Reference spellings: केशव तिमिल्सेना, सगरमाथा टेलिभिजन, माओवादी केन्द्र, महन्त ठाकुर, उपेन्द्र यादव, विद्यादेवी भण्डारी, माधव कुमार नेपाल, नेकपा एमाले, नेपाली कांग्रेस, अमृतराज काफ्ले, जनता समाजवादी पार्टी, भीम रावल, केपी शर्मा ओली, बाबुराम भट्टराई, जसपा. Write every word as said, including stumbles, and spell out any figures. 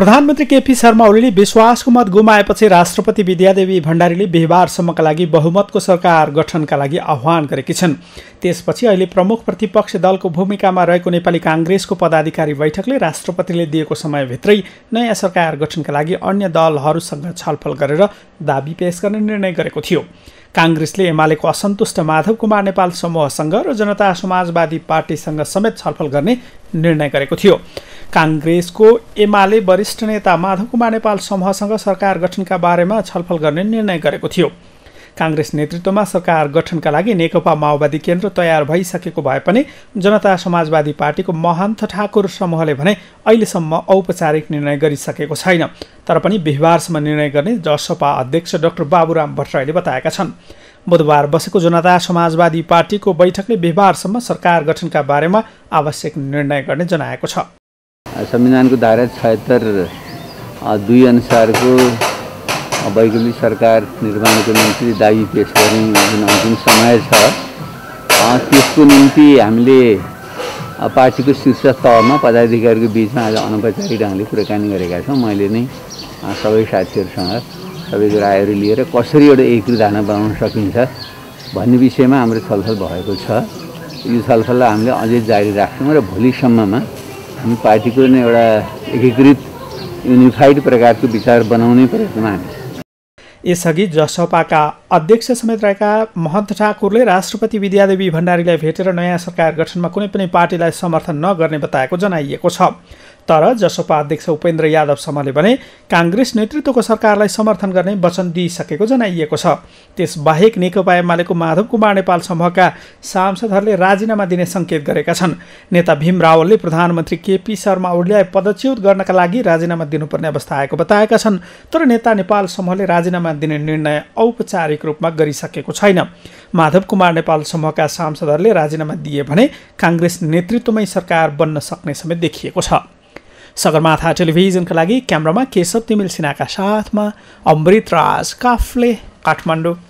प्रधानमन्त्री केपी शर्मा ओलीले विश्वासको मत गुमाएपछि राष्ट्रपति विद्यादेवी भण्डारीले बिहीबारसम्मका लागि बहुमतको सरकार गठनका लागि आह्वान गरेकी छन्। त्यसपछि अहिले प्रमुख प्रतिपक्ष दलको भूमिकामा रहेको नेपाली कांग्रेसको पदाधिकारी बैठकले राष्ट्रपतिले दिएको समयभित्रै नयाँ सरकार गठनका लागि अन्य दलहरूसँग छलफल गरेर दाबी पेश गर्ने निर्णय गरेको थियो। कांग्रेसले एमालेको असन्तुष्ट माधव कुमार नेपाल समूहसँग र जनता समाजवादी पार्टीसँग समेत छलफल गर्ने निर्णय गरेको थियो। कांग्रेसको एमाले वरिष्ठ नेता माधव कुमार नेपाल समूहसँग सरकार गठनका बारेमा छलफल गर्ने निर्णय गरेको थियो। कांग्रेस नेतृत्वमा सरकार गठनका लागि नेकपा माओवादी केन्द्र तयार भइसकेको भए पनि जनता समाजवादी पार्टीको महंत ठाकुर समूहले भने अहिलेसम्म औपचारिक निर्णय गरिसकेको छैन, तर पनि बिहीबारसम्म निर्णय गर्ने जसपा अध्यक्ष डाक्टर बाबुराम भट्टराईले बताएका छन्। बुधबार बसेको जनता समाजवादी पार्टीको बैठकले बिहीबारसम्म सरकार गठनका बारेमा आवश्यक निर्णय गर्ने जनाएको छ। संविधानको धारा छयहत्तर दुई अनुसारको वैकल्पिक सरकार निर्माणको निम्ति दाबी पेश गर्ने जुन अन्तिम समय छ त्यसको निम्ति हामीले पार्टीको शीर्ष तहमा पदाधिकारीको बिचमा आज अनौपचारिक ढङ्गले कुराकानी गरेका छौँ। मैले नै सबै साथीहरूसँग सबैको रायहरू लिएर कसरी एउटा एकीकृत धारणा बनाउन सकिन्छ भन्ने विषयमा हाम्रो छलफल भएको छ। यो छलफललाई हामीले अझै जारी राख्छौँ र भोलिसम्ममा हामी पार्टीको नै एउटा एकीकृत युनिफाइड प्रकारको विचार बनाउने प्रयत्नमा हामी। यसअघि जसपाका अध्यक्ष समेत रहेका महन्त ठाकुरले राष्ट्रपति विद्यादेवी भण्डारीलाई भेटेर नयाँ सरकार गठनमा कुनै पनि पार्टीलाई समर्थन नगर्ने बताएको जनाइएको छ। तर जसपा अध्यक्ष उपेन्द्र यादव समूहले भने कांग्रेस नेतृत्वको सरकारलाई समर्थन गर्ने वचन दिइसकेको जनाइएको छ। त्यसबाहेक नेकपा एमालेको माधव कुमार नेपाल समूहका सांसदहरूले राजीनामा दिने संकेत गरेका छन्। नेता भीम रावलले प्रधानमन्त्री केपी शर्मा ओलीलाई पदच्युत गर्नका लागि राजीनामा दिनुपर्ने अवस्था आएको बताएका छन्, तर नेता नेपाल समूहले राजीनामा दिने निर्णय औपचारिक रूपमा गरिसकेको छैन। माधव कुमार नेपाल समूहका सांसदहरूले राजीनामा दिए भने कांग्रेस नेतृत्वमै सरकार बन्न सक्ने समेत देखिएको छ। सगरमाथा टेलिभिजनका लागि क्यामेरामा केशव तिमिल्सेनाका साथमा अमृतराज काफ्ले, काठमाडौँ।